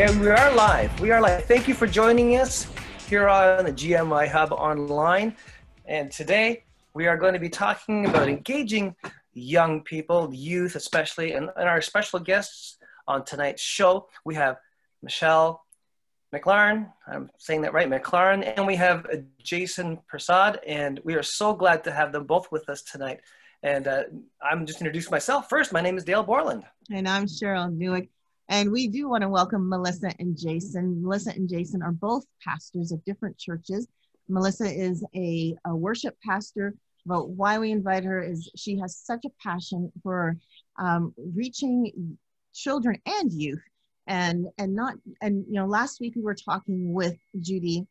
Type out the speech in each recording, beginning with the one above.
Yeah, we are live. We are live. Thank you for joining us here on the GMI Hub Online. And today we are going to be talking about engaging young people, youth especially, and our special guests on tonight's show. We have Michelle McLaren, I'm saying that right, McLaren, and we have Jason Persaud, and we are so glad to have them both with us tonight. And I'm just introducing myself first. My name is Dale Borland. And I'm Cheryl Newick. And we do want to welcome Melissa and Jason. Melissa and Jason are both pastors of different churches. Melissa is a worship pastor, but why we invite her is she has such a passion for reaching children and youth. And you know, last week we were talking with Judy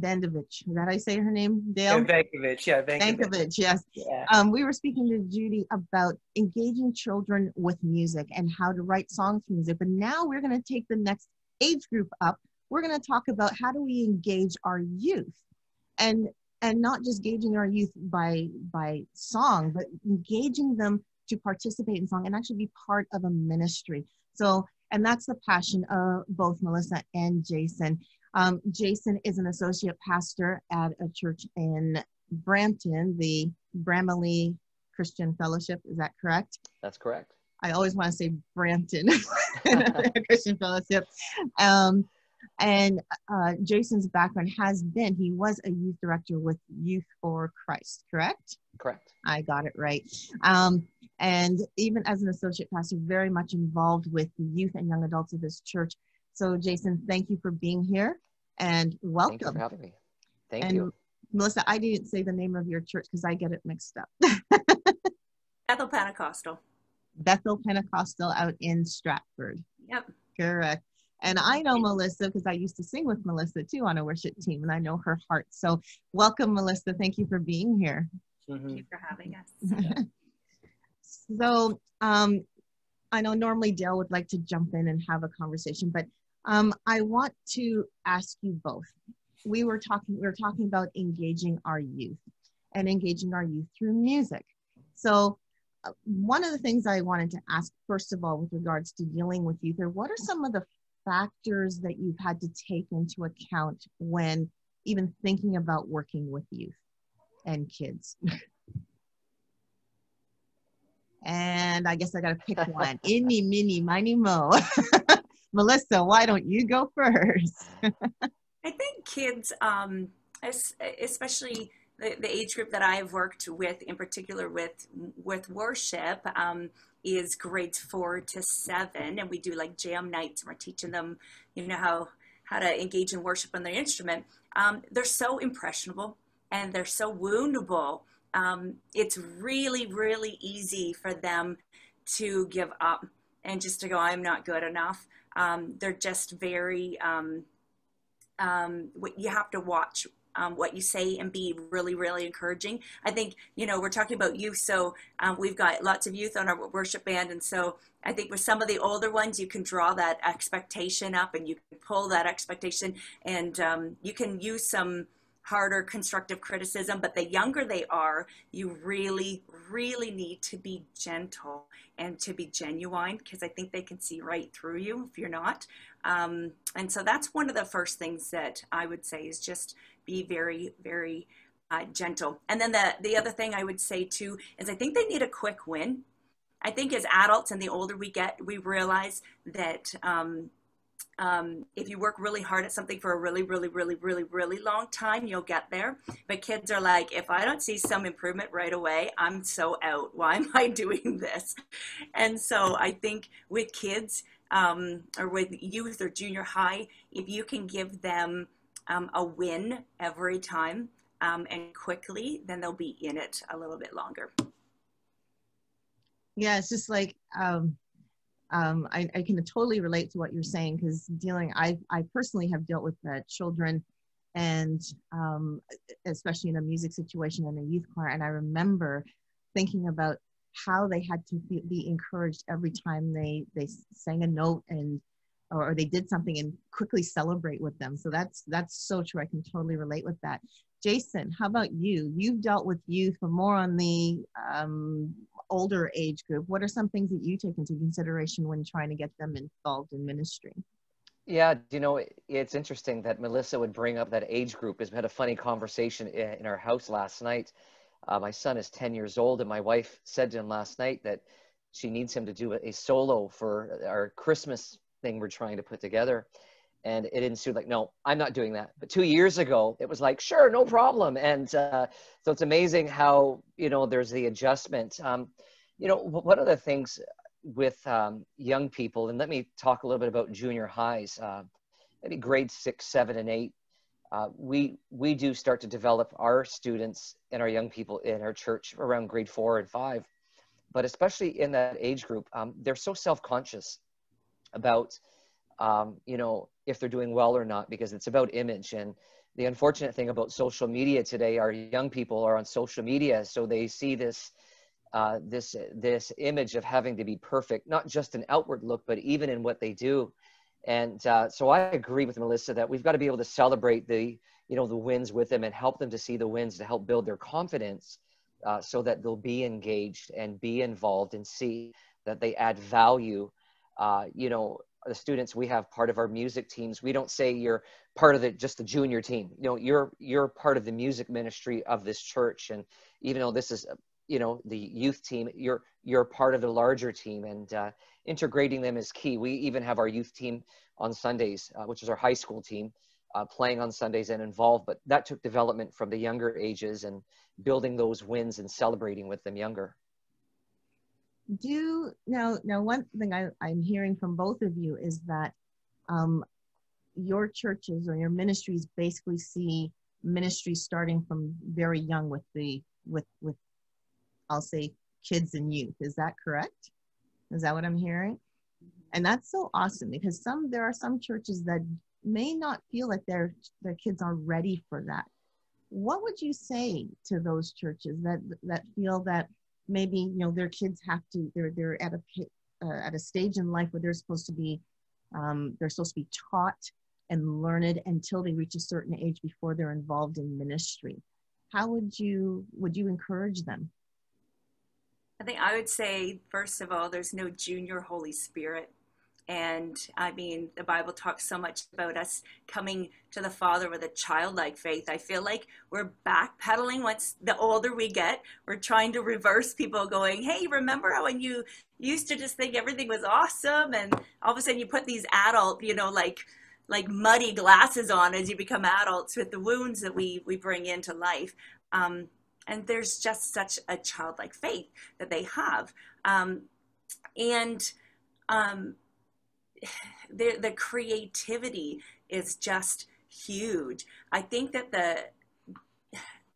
Vendovich. Did I say her name, Dale? Vendovich, yeah. Vendovich, yes. Yeah. We were speaking to Judy about engaging children with music and how to write songs for music. But now we're going to take the next age group up. We're going to talk about how do we engage our youth, and not just engaging our youth by song, but engaging them to participate in song and actually be part of a ministry. So, and that's the passion of both Melissa and Jason. Jason is an associate pastor at a church in Brampton, the Bramalea Christian Fellowship. Is that correct? That's correct. I always want to say Brampton Christian Fellowship. And Jason's background has been, he was a youth director with Youth for Christ, correct? Correct. I got it right. And even as an associate pastor, very much involved with the youth and young adults of this church. So Jason, thank you for being here and welcome. Thank you for having me. Thank you. Melissa, I didn't say the name of your church because I get it mixed up. Bethel Pentecostal. Bethel Pentecostal out in Stratford. Yep. Correct. And I know Melissa because I used to sing with Melissa too on a worship team, and I know her heart. So welcome, Melissa. Thank you for being here. Mm-hmm. Thank you for having us. Yeah. So I know normally Dale would like to jump in and have a conversation, but I want to ask you both. We were talking about engaging our youth and engaging our youth through music. So one of the things I wanted to ask, first of all, with regards to dealing with youth, or what are some of the factors that you've had to take into account when even thinking about working with youth and kids? And I guess I got to pick one. Inni, mini, miny, mo. Melissa, why don't you go first? I think kids, especially the age group that I've worked with, in particular with worship, is grades 4 to 7. And we do like jam nights, and we're teaching them, you know, how to engage in worship on their instrument. They're so impressionable and they're so woundable. It's really, really easy for them to give up and just to go, I'm not good enough. They're just very, you have to watch what you say and be really, really encouraging. I think, you know, we're talking about youth, so we've got lots of youth on our worship band. And so I think with some of the older ones, you can draw that expectation up and you can pull that expectation, and you can use some harder constructive criticism. But the younger they are, you really, really need to be gentle and to be genuine, because I think they can see right through you if you're not. And so that's one of the first things that I would say is just be very, very gentle. And then the other thing I would say too is I think they need a quick win. I think as adults and the older we get, we realize that if you work really hard at something for a really, really, really, really, really long time, you'll get there. But kids are like, if I don't see some improvement right away, I'm so out. Why am I doing this? And so I think with kids or with youth or junior high, if you can give them a win every time and quickly, then they'll be in it a little bit longer. Yeah, it's just like... I can totally relate to what you're saying, because I personally have dealt with children, and especially in a music situation in a youth choir. And I remember thinking about how they had to be encouraged every time they sang a note or they did something, and quickly celebrate with them. So that's so true. I can totally relate with that. Jason, how about you? You've dealt with youth, but more on the older age group. What are some things that you take into consideration when trying to get them involved in ministry? Yeah, you know, it's interesting that Melissa would bring up that age group. We had a funny conversation in our house last night. My son is 10 years old, and my wife said to him last night that she needs him to do a solo for our Christmas thing we're trying to put together. And it ensued like, no, I'm not doing that. But 2 years ago, it was like, sure, no problem. And so it's amazing how, you know, there's the adjustment. You know, one of the things with young people, and let me talk a little bit about junior highs, maybe grade 6, 7, and 8, we do start to develop our students and our young people in our church around grade 4 and 5. But especially in that age group, they're so self-conscious about, you know, if they're doing well or not, because it's about image. And the unfortunate thing about social media today, our young people are on social media, so they see this this image of having to be perfect, not just an outward look, but even in what they do. And so I agree with Melissa that we've got to be able to celebrate the, you know, the wins with them and help them to see the wins to help build their confidence, so that they'll be engaged and be involved and see that they add value. You know, the students we have, part of our music teams, we don't say you're part of the, just the junior team. You know, you're part of the music ministry of this church. And even though this is, you know, the youth team, you're part of the larger team, and integrating them is key. We even have our youth team on Sundays, which is our high school team, playing on Sundays and involved, but that took development from the younger ages and building those wins and celebrating with them younger. Now one thing I'm hearing from both of you is that your churches or your ministries basically see ministry starting from very young with the, with I'll say kids and youth. Is that correct? Is that what I'm hearing? And that's so awesome, because there are some churches that may not feel like their kids are ready for that. What would you say to those churches that feel that maybe, you know, their kids they're at a stage in life where they're supposed to be taught and learned until they reach a certain age before they're involved in ministry? How would you encourage them? I think I would say, first of all, there's no junior Holy Spirit. And I mean, the Bible talks so much about us coming to the Father with a childlike faith. I feel like we're backpedaling once the older we get. We're trying to reverse people going, hey, remember how when you used to just think everything was awesome? And all of a sudden you put these adult, you know, like muddy glasses on as you become adults with the wounds that we bring into life. And there's just such a childlike faith that they have. The creativity is just huge. I think that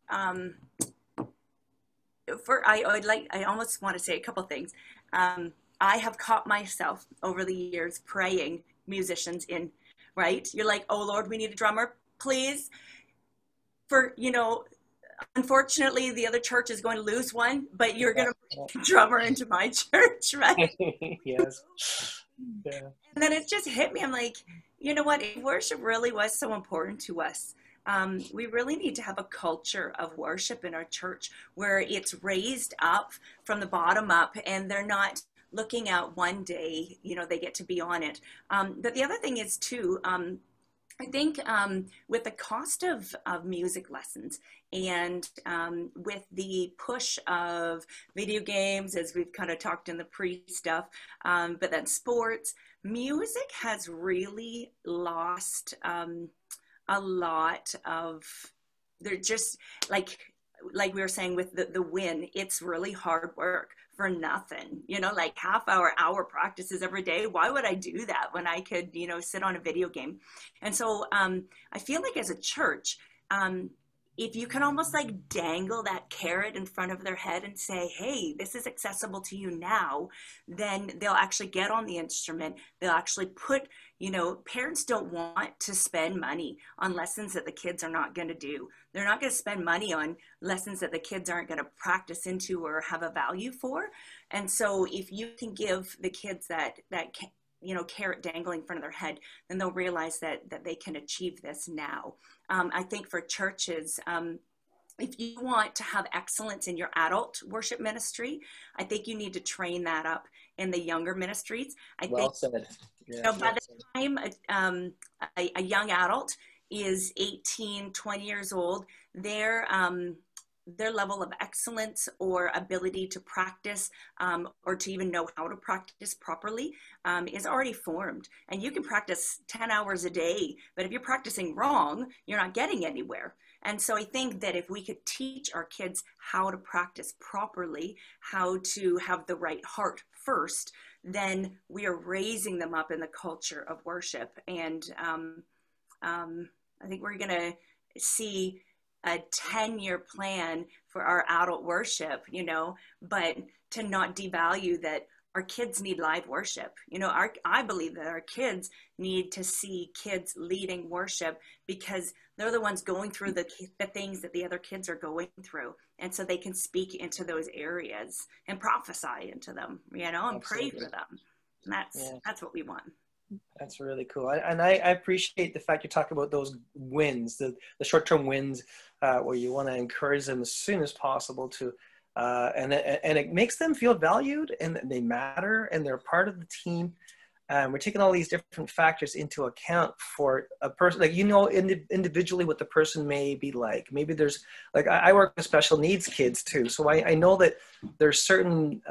I almost want to say a couple things. I have caught myself over the years praying musicians in, right? You're like, oh Lord, we need a drummer, please. For, you know, unfortunately the other church is going to lose one, but you're going to bring a drummer into my church, right? Yes. Yeah. And then it just hit me. I'm like, you know what? Worship really was so important to us. We really need to have a culture of worship in our church where it's raised up from the bottom up, and they're not looking out one day, you know, they get to be on it. But the other thing is too, I think with the cost of music lessons and with the push of video games, as we've kind of talked in the pre-stuff, but then sports, music has really lost a lot of, they're just like we were saying with the win, it's really hard work for nothing, you know, like half hour practices every day. Why would I do that when I could, you know, sit on a video game? And so I feel like as a church, if you can almost like dangle that carrot in front of their head and say, hey, this is accessible to you now, then they'll actually get on the instrument. They'll actually put, you know, parents don't want to spend money on lessons that the kids are not going to do. They're not going to spend money on lessons that the kids aren't going to practice into or have a value for. And so if you can give the kids that you know, carrot dangling in front of their head, then they'll realize that they can achieve this now. I think for churches, if you want to have excellence in your adult worship ministry, I think you need to train that up in the younger ministries. I think, well said. Yeah, so by the time a young adult is 18, 20 years old, their level of excellence or ability to practice or to even know how to practice properly is already formed. And you can practice 10 hours a day, but if you're practicing wrong, you're not getting anywhere. And so I think that if we could teach our kids how to practice properly, how to have the right heart first, then we are raising them up in the culture of worship. And I think we're gonna see a 10-year plan for our adult worship, you know, but to not devalue that our kids need live worship. You know, I believe that our kids need to see kids leading worship, because they're the ones going through the things that the other kids are going through. And so they can speak into those areas and prophesy into them, you know, and Absolutely. Pray for them. And that's what we want. That's really cool. And I appreciate the fact you talk about those wins, the short-term wins, where you want to encourage them as soon as possible to, and it makes them feel valued and they matter and they're part of the team. We're taking all these different factors into account for a person, like, you know, individually what the person may be like. Maybe there's, like, I work with special needs kids too. So I know that there's certain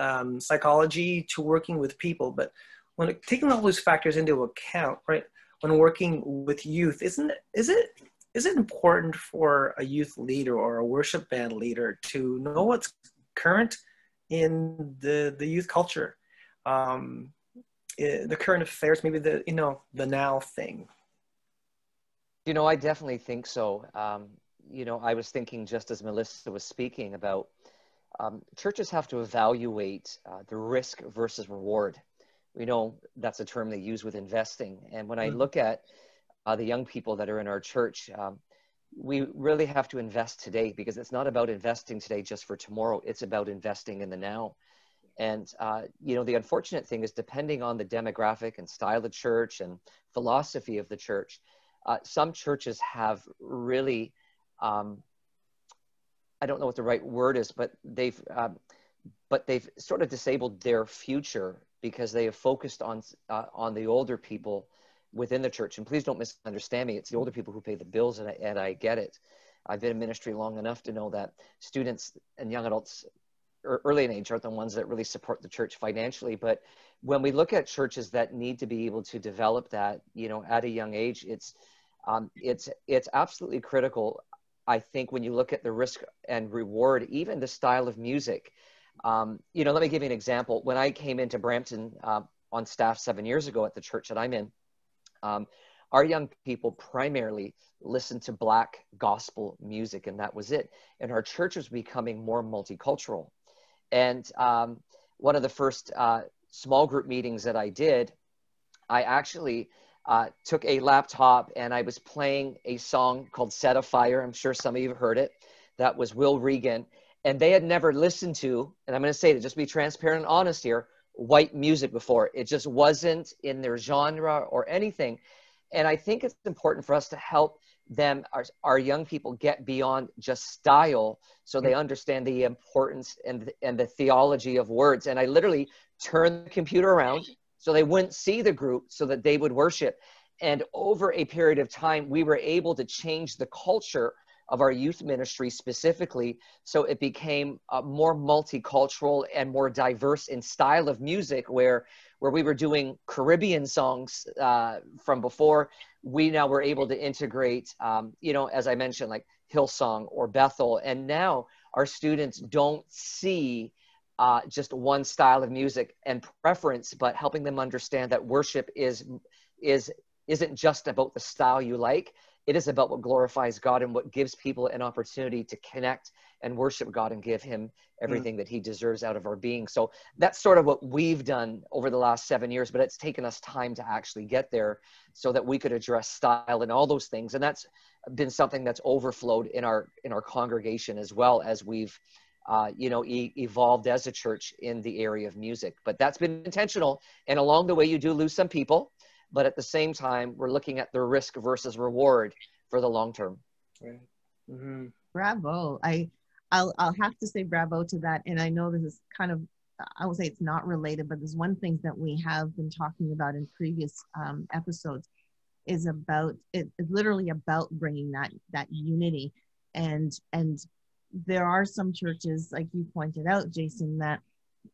psychology to working with people, but when taking all those factors into account, right, when working with youth, is it important for a youth leader or a worship band leader to know what's current in the youth culture, the current affairs, maybe the, you know, the now thing? You know, I definitely think so. You know, I was thinking just as Melissa was speaking about churches have to evaluate the risk versus reward. We know that's a term they use with investing. And when I look at the young people that are in our church, we really have to invest today, because it's not about investing today just for tomorrow. It's about investing in the now. And, you know, the unfortunate thing is, depending on the demographic and style of church and philosophy of the church, some churches have really, I don't know what the right word is, but they've sort of disabled their future, because they have focused on the older people within the church. And please don't misunderstand me. It's the older people who pay the bills, and I get it. I've been in ministry long enough to know that students and young adults early in age aren't the ones that really support the church financially. But when we look at churches that need to be able to develop that, you know, at a young age, it's absolutely critical. I think when you look at the risk and reward, even the style of music, you know, let me give you an example. When I came into Brampton on staff 7 years ago at the church that I'm in, our young people primarily listened to black gospel music, and that was it. And our church was becoming more multicultural. And one of the first small group meetings that I did, I actually took a laptop and I was playing a song called Set a Fire. I'm sure some of you have heard it. That was Will Regan. And they had never listened to, and I'm going to say to just be transparent and honest here, white music before. It just wasn't in their genre or anything. And I think it's important for us to help them, our young people, get beyond just style, so they understand the importance and the theology of words. And I literally turned the computer around so they wouldn't see the group, so that they would worship. And over a period of time, we were able to change the culture of our youth ministry specifically, so it became more multicultural and more diverse in style of music, where we were doing Caribbean songs from before. We now were able to integrate, you know, as I mentioned, like Hillsong or Bethel, and now our students don't see just one style of music and preference, but helping them understand that worship isn't just about the style you like. It is about what glorifies God and what gives people an opportunity to connect and worship God and give him everything that he deserves out of our being. So that's sort of what we've done over the last 7 years, but it's taken us time to actually get there, so that we could address style and all those things. And that's been something that's overflowed in our congregation, as well as we've you know, evolved as a church in the area of music. But that's been intentional. And along the way, you do lose some people. But at the same time, we're looking at the risk versus reward for the long term. Right. Mm-hmm. Bravo. I'll have to say bravo to that. And I know this is kind of, I would say it's not related, but there's one thing that we have been talking about in previous episodes is about, it's literally about bringing that unity. And there are some churches, like you pointed out, Jason, that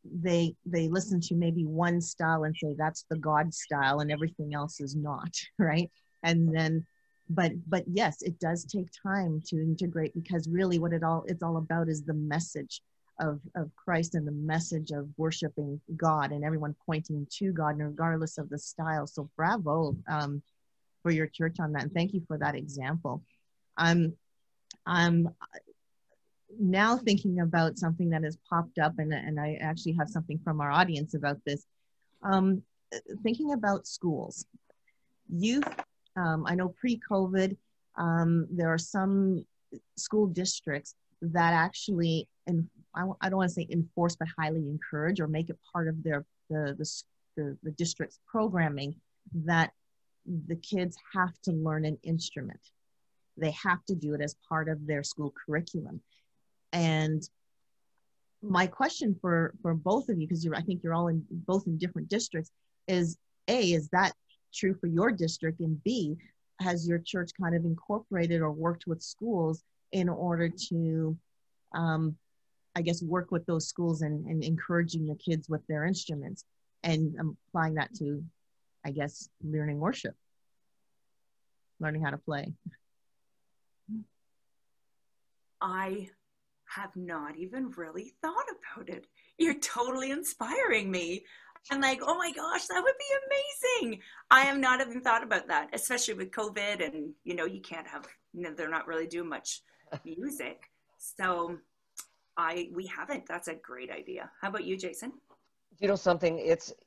they listen to maybe one style and say, that's the God style and everything else is not, right? And then, but yes, it does take time to integrate, because really what it's all about is the message of Christ and the message of worshiping God and everyone pointing to God, regardless of the style. So bravo for your church on that. And thank you for that example. I'm now thinking about something that has popped up, and I actually have something from our audience about this. Thinking about schools, youth, I know pre-COVID, there are some school districts that actually, and I don't want to say enforce, but highly encourage or make it part of the district's programming that the kids have to learn an instrument. They have to do it as part of their school curriculum. And my question for both of you, because I think you're all both in different districts, is A, is that true for your district? And B, has your church kind of incorporated or worked with schools in order to, I guess, work with those schools and encouraging the kids with their instruments and applying that to, I guess, learning worship, learning how to play? I have not even really thought about it. You're totally inspiring me. I'm like, oh my gosh, that would be amazing. I have not even thought about that, especially with COVID and, you know, you can't have, you know, they're not really doing much music. So we haven't. That's a great idea. How about you, Jason? You know something,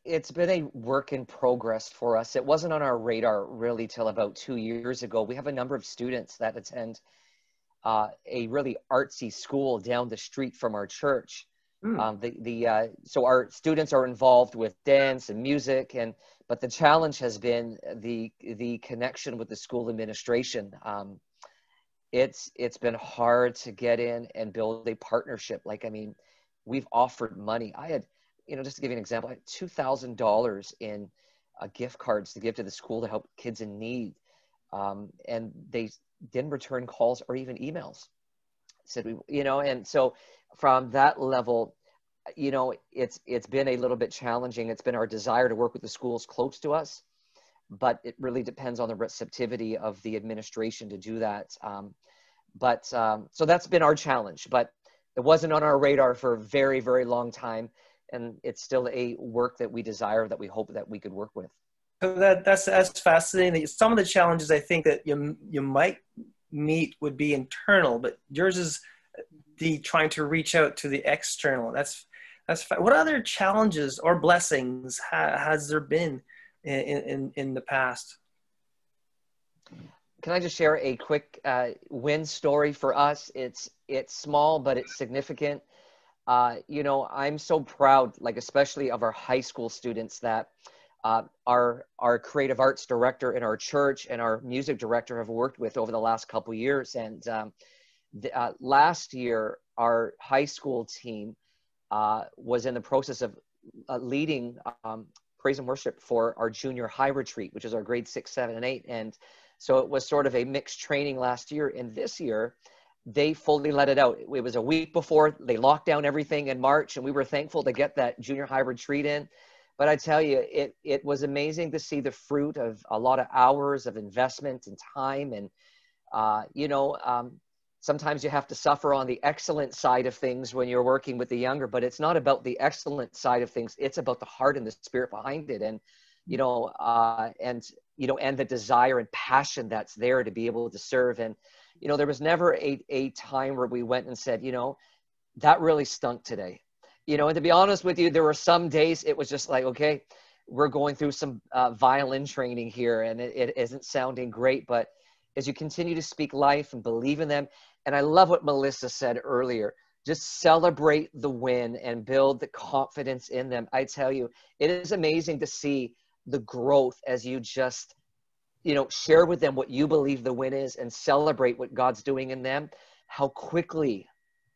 it's been a work in progress for us. It wasn't on our radar really till about 2 years ago. We have a number of students that attend a really artsy school down the street from our church. Mm. So our students are involved with dance and music, but the challenge has been the connection with the school administration. It's been hard to get in and build a partnership. Like, I mean, we've offered money. I had, you know, just to give you an example, I had $2,000 in gift cards to give to the school to help kids in need, and they didn't return calls or even emails. Said we, you know, and so from that level, you know, it's been a little bit challenging. It's been our desire to work with the schools close to us, but it really depends on the receptivity of the administration to do that. So that's been our challenge, but it wasn't on our radar for a very, very long time. And it's still a work that we desire, that we hope that we could work with. That's fascinating. Some of the challenges I think that you might meet would be internal, but yours is the trying to reach out to the external. That's what other challenges or blessings has there been in the past? Can I just share a quick win story for us? It's small, but it's significant. You know, I'm so proud, like especially of our high school students, that our creative arts director in our church and our music director have worked with over the last couple years. And last year, our high school team was in the process of leading praise and worship for our junior high retreat, which is our grade 6, 7, and 8. And so it was sort of a mixed training last year. And this year, they fully let it out. It was a week before they locked down everything in March, and we were thankful to get that junior high retreat in. But I tell you, it was amazing to see the fruit of a lot of hours of investment and time. And, you know, sometimes you have to suffer on the excellent side of things when you're working with the younger, but it's not about the excellent side of things. It's about the heart and the spirit behind it. And, you know, and the desire and passion that's there to be able to serve. And, you know, there was never a time where we went and said, you know, that really stunk today. You know, and to be honest with you, there were some days it was just like, okay, we're going through some violin training here and it isn't sounding great. But as you continue to speak life and believe in them, and I love what Melissa said earlier, just celebrate the win and build the confidence in them. I tell you, it is amazing to see the growth as you just, you know, share with them what you believe the win is and celebrate what God's doing in them, how quickly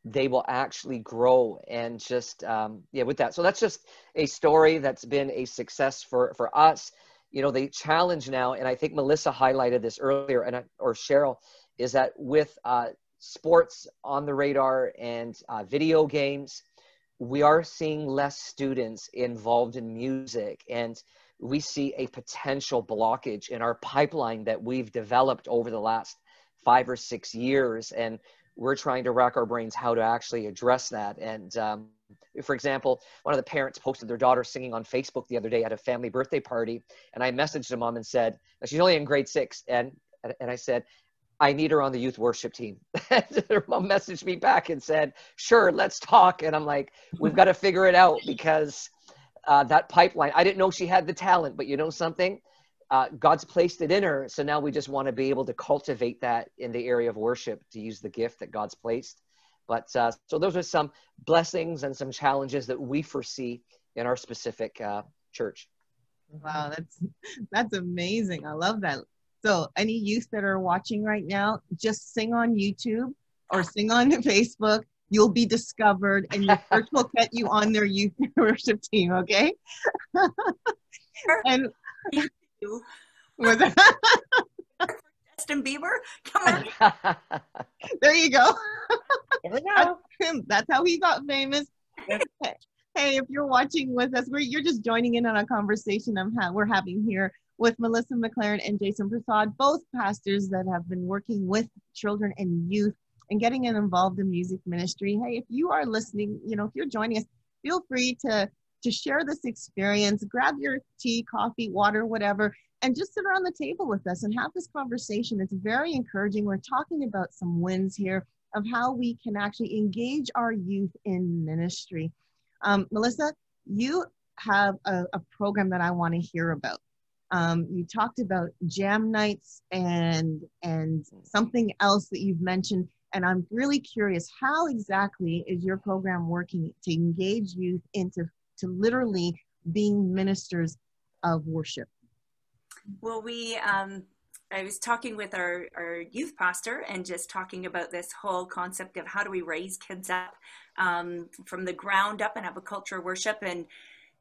they will actually grow and just, yeah, with that. So that's just a story that's been a success for us. You know, the challenge now, and I think Melissa highlighted this earlier, and or Cheryl, is that with sports on the radar and video games, we are seeing less students involved in music, and we see a potential blockage in our pipeline that we've developed over the last 5 or 6 years, and we're trying to rack our brains how to actually address that. And for example, one of the parents posted their daughter singing on Facebook the other day at a family birthday party, and I messaged the mom and said, she's only in grade 6, and I said, I need her on the youth worship team. Her mom messaged me back and said, sure, let's talk. And I'm like, we've got to figure it out, because that pipeline, I didn't know she had the talent, but you know something? God's placed it in her. So now we just want to be able to cultivate that in the area of worship, to use the gift that God's placed. But so those are some blessings and some challenges that we foresee in our specific church. Wow, that's amazing. I love that. So any youth that are watching right now, just sing on YouTube or sing on Facebook. You'll be discovered, and your church will get you on their youth worship team, okay? And thank you. Justin Bieber, come on. There you go. There we go. That's how he got famous. Hey, if you're watching with us, you're just joining in on a conversation we're having here with Melissa McLaren and Jason Persaud, both pastors that have been working with children and youth and getting involved in music ministry. Hey, if you are listening, you know, if you're joining us, feel free to share this experience. Grab your tea, coffee, water, whatever, and just sit around the table with us and have this conversation. It's very encouraging. We're talking about some wins here of how we can actually engage our youth in ministry. Melissa, you have a program that I want to hear about. You talked about jam nights and something else that you've mentioned, and I'm really curious, how exactly is your program working to engage youth into literally being ministers of worship? Well, I was talking with our youth pastor and just talking about this whole concept of how do we raise kids up from the ground up and have a culture of worship.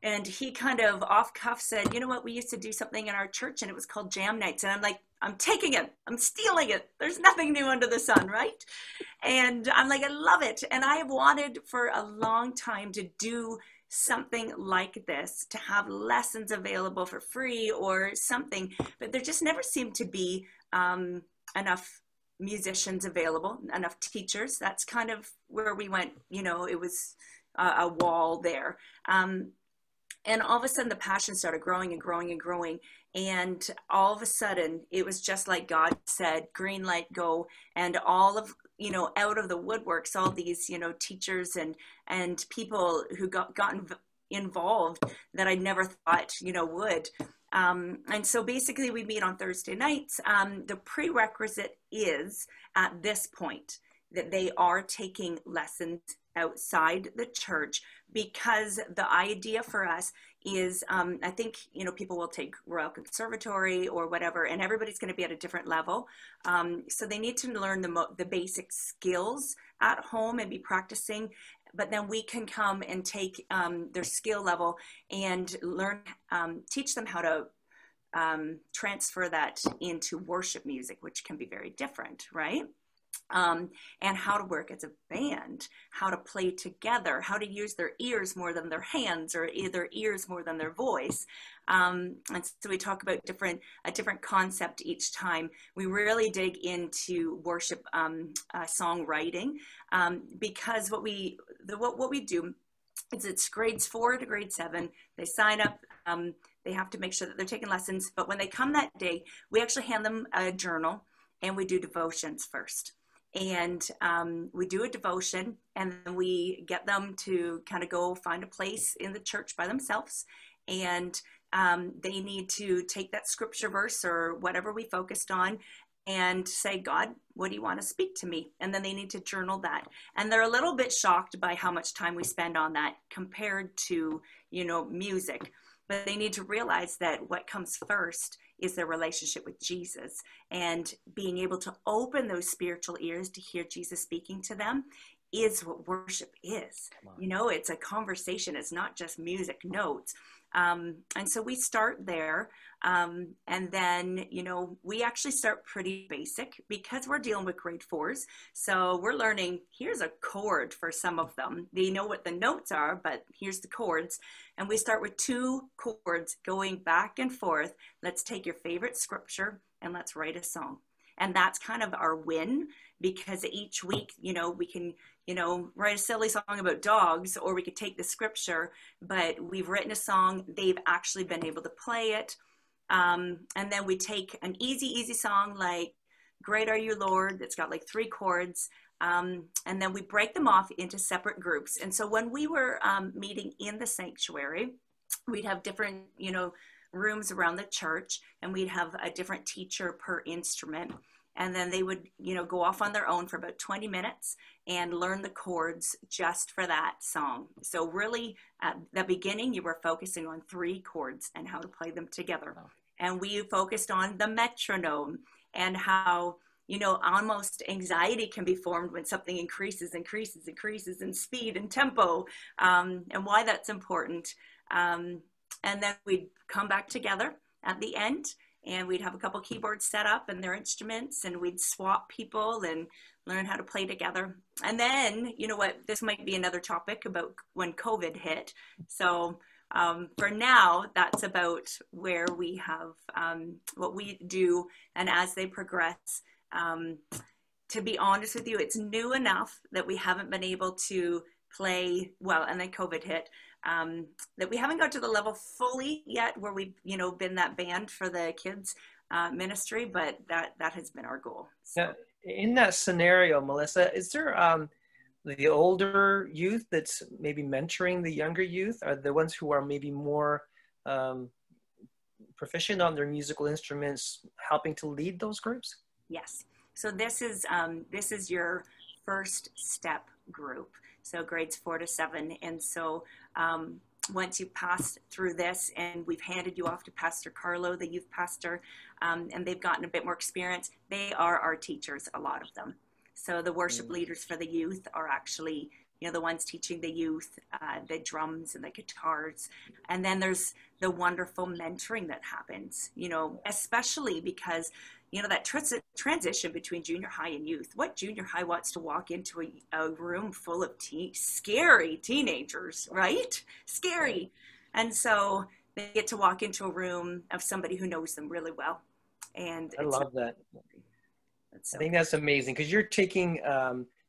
And he kind of off cuff said, you know what, we used to do something in our church and it was called jam nights. And I'm like, I'm taking it. I'm stealing it. There's nothing new under the sun, right? And I'm like, I love it. And I have wanted for a long time to do something like this, to have lessons available for free or something, but there just never seemed to be enough musicians available, enough teachers. That's kind of where we went, you know, it was a wall there. And all of a sudden the passion started growing and growing and growing. And all of a sudden it was just like God said, green light, go. And all of, you know, out of the woodworks, all these, you know, teachers and people who got involved that I never thought, you know, would. And so basically we meet on Thursday nights. The prerequisite is at this point that they are taking lessons outside the church, because the idea for us is, I think, you know, people will take Royal Conservatory or whatever, and everybody's going to be at a different level. So they need to learn the basic skills at home and be practicing, but then we can come and take their skill level and learn, teach them how to transfer that into worship music, which can be very different, right? And how to work as a band, how to play together, how to use their ears more than their hands, or their ears more than their voice. And so we talk about a different concept each time. We really dig into worship songwriting, because what we do is it's grades 4 to grade 7. They sign up. They have to make sure that they're taking lessons. But when they come that day, we actually hand them a journal and we do devotions first. And we do a devotion, and then we get them to kind of go find a place in the church by themselves. And they need to take that scripture verse or whatever we focused on and say, God, what do you want to speak to me? And then they need to journal that. And they're a little bit shocked by how much time we spend on that compared to, you know, music. But they need to realize that what comes first is their relationship with Jesus, and being able to open those spiritual ears to hear Jesus speaking to them is what worship is. You know, it's a conversation. It's not just music notes. And so we start there. And then, you know, we actually start pretty basic because we're dealing with grade fours. So we're learning, here's a chord for some of them. They know what the notes are, but here's the chords. And we start with two chords going back and forth. Let's take your favorite scripture and let's write a song. And that's kind of our win, because each week, you know, we can, you know, write a silly song about dogs, or we could take the scripture, but we've written a song, they've actually been able to play it. And then we take an easy song like Great Are You, Lord, that's got like 3 chords. And then we break them off into separate groups. And so when we were meeting in the sanctuary, we'd have different, you know, rooms around the church, and we'd have a different teacher per instrument. And then they would, you know, go off on their own for about 20 minutes and learn the chords just for that song. So really at the beginning, you were focusing on 3 chords and how to play them together. And we focused on the metronome and how, you know, almost anxiety can be formed when something increases in speed and tempo, and why that's important. And then we'd come back together at the end, and we'd have a couple keyboards set up and their instruments, and we'd swap people and learn how to play together. And then, you know what, this might be another topic about when COVID hit. So for now, that's about where we have what we do. And as they progress, to be honest with you, it's new enough that we haven't been able to play well, and then COVID hit, that we haven't got to the level fully yet where we've, you know, been that band for the kids ministry, but that has been our goal. So. Now, in that scenario, Melissa, is there the older youth that's maybe mentoring the younger youth? Are the ones who are maybe more proficient on their musical instruments helping to lead those groups? Yes. So this is your first step group. So grades 4 to 7. And so once you pass through this, and we've handed you off to Pastor Carlo, the youth pastor, and they've gotten a bit more experience, they are our teachers, a lot of them. So the worship leaders for the youth are actually, you know, the ones teaching the youth, the drums and the guitars. And then there's the wonderful mentoring that happens, you know, especially because, you know, that transition between junior high and youth. What junior high wants to walk into a room full of scary teenagers, right? Scary. And so they get to walk into a room of somebody who knows them really well. And I love that. I think that's amazing, because you're taking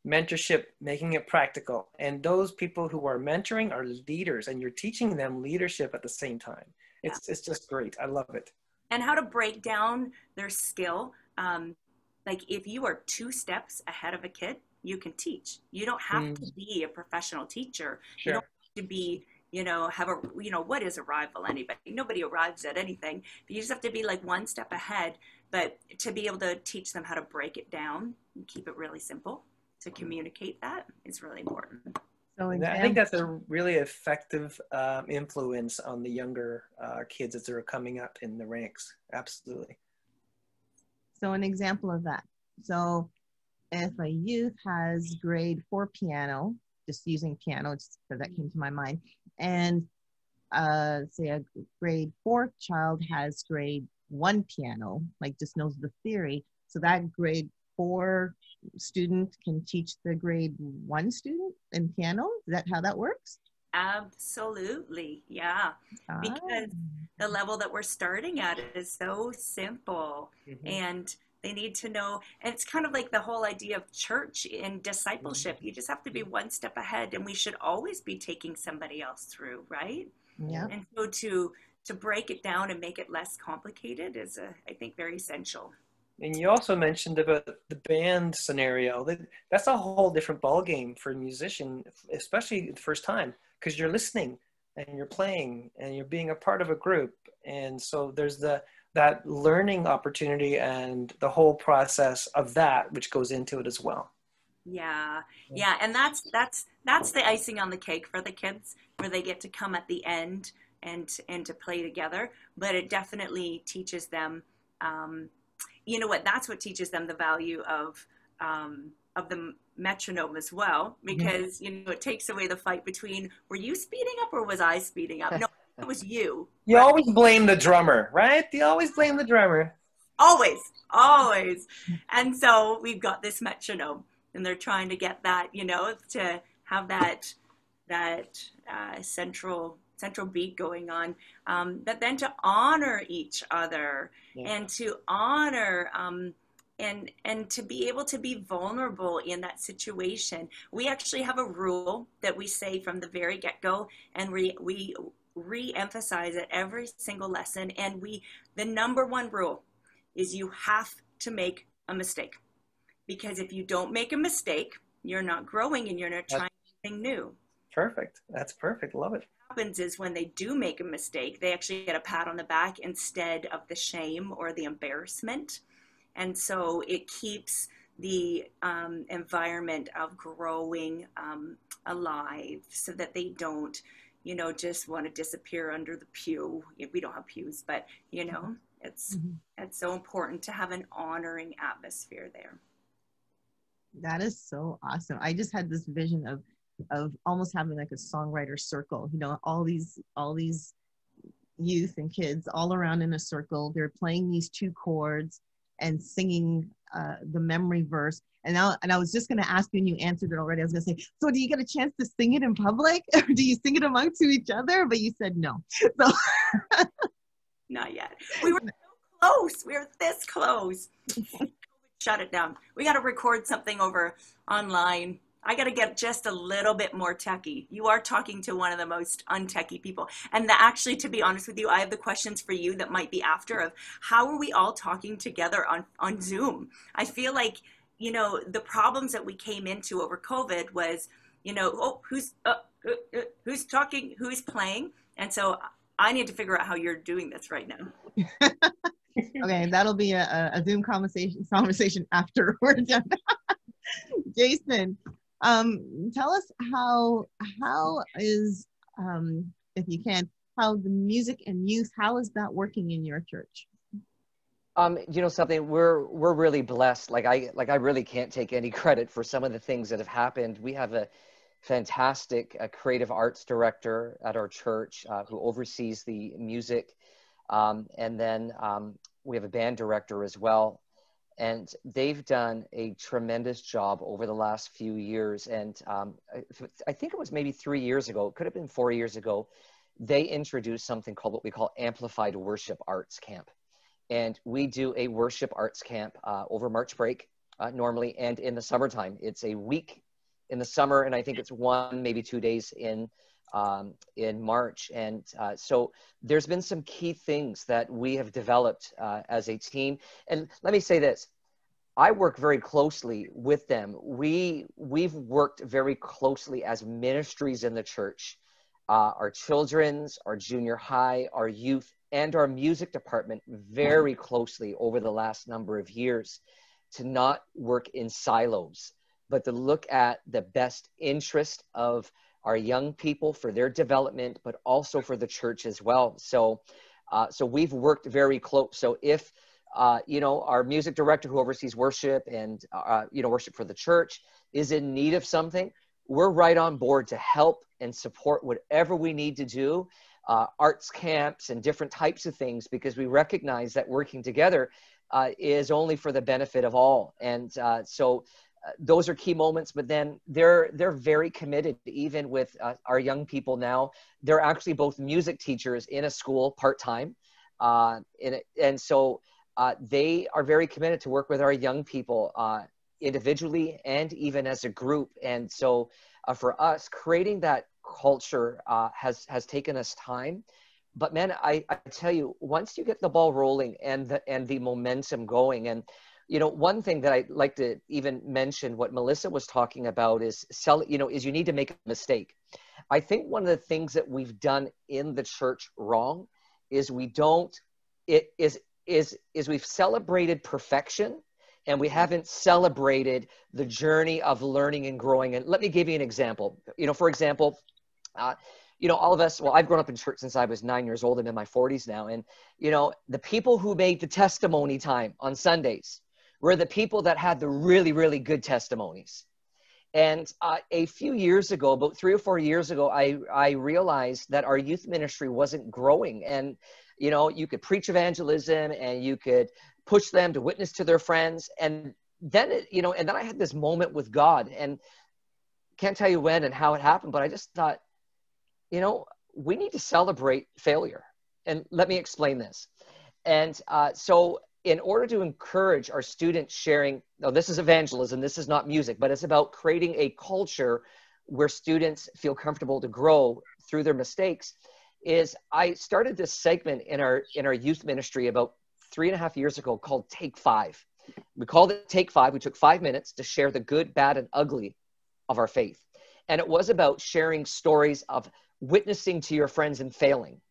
mentorship, making it practical. And those people who are mentoring are leaders, and you're teaching them leadership at the same time. It's just great. I love it. And how to break down their skill. Like if you are 2 steps ahead of a kid, you can teach. You don't have to be a professional teacher. Sure. You don't have to be, you know, what is arrival? Anybody, nobody arrives at anything. You just have to be like 1 step ahead, but to be able to teach them how to break it down and keep it really simple, to communicate that is really important. I think that's a really effective influence on the younger kids as they're coming up in the ranks. Absolutely. So an example of that. So if a youth has grade 4 piano, just using piano, just because that came to my mind, and say a grade 4 child has grade 1 piano, like just knows the theory. So that grade 4 student can teach the grade 1 student in piano? Is that how that works? Absolutely, yeah. Ah. Because the level that we're starting at is so simple, and they need to know, and it's kind of like the whole idea of church and discipleship. You just have to be 1 step ahead, and we should always be taking somebody else through, right? Yeah. And so to break it down and make it less complicated is, I think, very essential. And you also mentioned about the band scenario. That's a whole different ballgame for a musician, especially the first time, because you're listening and you're playing and you're being a part of a group. And so there's the that learning opportunity and the whole process of that, which goes into it as well. Yeah. Yeah. And that's the icing on the cake for the kids, where they get to come at the end and to play together. But it definitely teaches them, you know what, that's what teaches them the value of the metronome as well, because, you know, it takes away the fight between, were you speeding up or was I speeding up? No, it was you. You right? Always blame the drummer, right? You always blame the drummer. Always, always. And so we've got this metronome, and they're trying to get that, you know, to have that central beat going on, but then to honor each other, yeah, and to honor and to be able to be vulnerable in that situation. We actually have a rule that we say from the very get-go, and we re-emphasize it every single lesson. And the number one rule is you have to make a mistake, because if you don't make a mistake, you're not growing and you're not trying anything new. Perfect. That's perfect. Love it. What happens is when they do make a mistake, they actually get a pat on the back instead of the shame or the embarrassment. And so it keeps the environment of growing alive, so that they don't, you know, just want to disappear under the pew. We don't have pews, but, you know, it's so important to have an honoring atmosphere there. That is so awesome. I just had this vision of almost having like a songwriter circle, you know, all these youth and kids all around in a circle. They're playing these two chords and singing the memory verse. And I was just gonna ask you, and you answered it already. I was gonna say, so do you get a chance to sing it in public? Or do you sing it amongst each other? But you said no. So not yet. We were so close. We were this close. Shut it down. We gotta record something over online. I got to get just a little bit more techie. You are talking to one of the most untechy people. And actually, to be honest with you, I have the questions for you that might be after of how are we all talking together on Zoom? I feel like, you know, the problems that we came into over COVID was, you know, oh, who's talking, who's playing? And so I need to figure out how you're doing this right now. Okay, that'll be a Zoom conversation after we're done. Jason, tell us how is, if you can, how the music and youth, how is that working in your church? You know something, we're really blessed. Like I really can't take any credit for some of the things that have happened. We have a fantastic creative arts director at our church who oversees the music. And then we have a band director as well. And they've done a tremendous job over the last few years. And I think it was maybe 3 years ago, it could have been 4 years ago, they introduced something called what we call Amplified Worship Arts Camp. And we do a worship arts camp over March break normally, and in the summertime. It's a week in the summer, and I think it's one, maybe 2 days in March. And so there's been some key things that we have developed as a team. And let me say this, I work very closely with them. We've worked very closely as ministries in the church, our children's, our junior high, our youth, and our music department very closely over the last number of years, to not work in silos, but to look at the best interest of our young people for their development, but also for the church as well. So, so we've worked very close. So if, you know, our music director who oversees worship and, you know, worship for the church is in need of something, we're right on board to help and support whatever we need to do, arts camps and different types of things, because we recognize that working together is only for the benefit of all. And so, those are key moments, but then they're very committed. Even with our young people now, they're actually both music teachers in a school part-time. And so they are very committed to work with our young people individually and even as a group. And so for us, creating that culture has taken us time. But man, I tell you, once you get the ball rolling and the momentum going, and you know, one thing that I'd like to even mention what Melissa was talking about is you need to make a mistake. I think one of the things that we've done in the church wrong is we don't, it is is we've celebrated perfection and we haven't celebrated the journey of learning and growing. And let me give you an example. You know, for example, you know, all of us, well, I've grown up in church since I was 9 years old. I'm in my 40s now. And, you know, the people who made the testimony time on Sundays were the people that had the really, really good testimonies. And a few years ago, about 3 or 4 years ago, I realized that our youth ministry wasn't growing. And, you know, you could preach evangelism and you could push them to witness to their friends. And then, you know, and then I had this moment with God, and can't tell you when and how it happened, but I just thought, you know, we need to celebrate failure. And let me explain this. And so in order to encourage our students sharing, now this is evangelism, this is not music, but it's about creating a culture where students feel comfortable to grow through their mistakes, is I started this segment in our youth ministry about 3.5 years ago called Take Five. We called it Take Five. We took 5 minutes to share the good, bad, and ugly of our faith. And it was about sharing stories of witnessing to your friends and failing,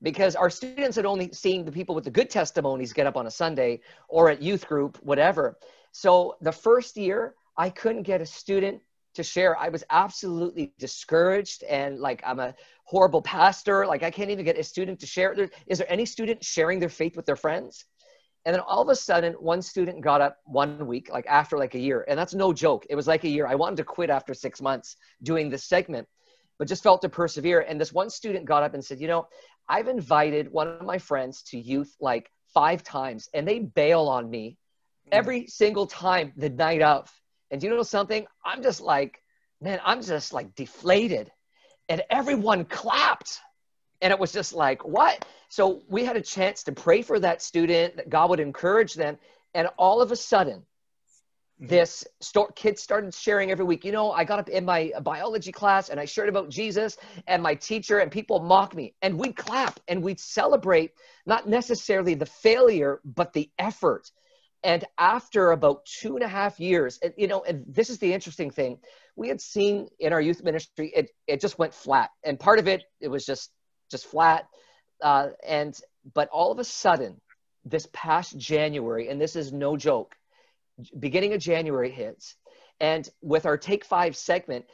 because our students had only seen the people with the good testimonies get up on a Sunday or at youth group, whatever. So the first year I couldn't get a student to share. I was absolutely discouraged and like, I'm a horrible pastor. Like I can't even get a student to share. Is there any student sharing their faith with their friends? And then all of a sudden, one student got up one week, like after like a year. And that's no joke. It was like a year. I wanted to quit after 6 months doing this segment, but just felt to persevere. And this one student got up and said, you know, I've invited one of my friends to youth like 5 times and they bail on me every single time the night of. And you know something? I'm just like, man, I'm just like deflated. And everyone clapped. And it was just like, what? So we had a chance to pray for that student, that God would encourage them. And all of a sudden, this kid started sharing every week. You know, I got up in my biology class and I shared about Jesus and my teacher, and people mocked me. And we'd clap and we'd celebrate, not necessarily the failure, but the effort. And after about 2.5 years, and, you know, and this is the interesting thing. We had seen in our youth ministry, it just went flat. And part of it was just flat. But all of a sudden, this past January, and this is no joke, beginning of January hits. And with our Take Five segment,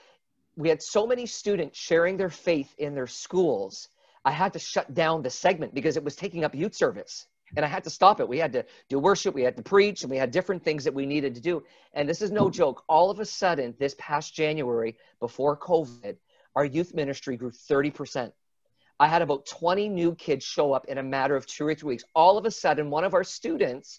we had so many students sharing their faith in their schools. I had to shut down the segment because it was taking up youth service. And I had to stop it. We had to do worship. We had to preach, and we had different things that we needed to do. And this is no joke. All of a sudden, this past January, before COVID, our youth ministry grew 30%. I had about 20 new kids show up in a matter of 2 or 3 weeks. All of a sudden, one of our students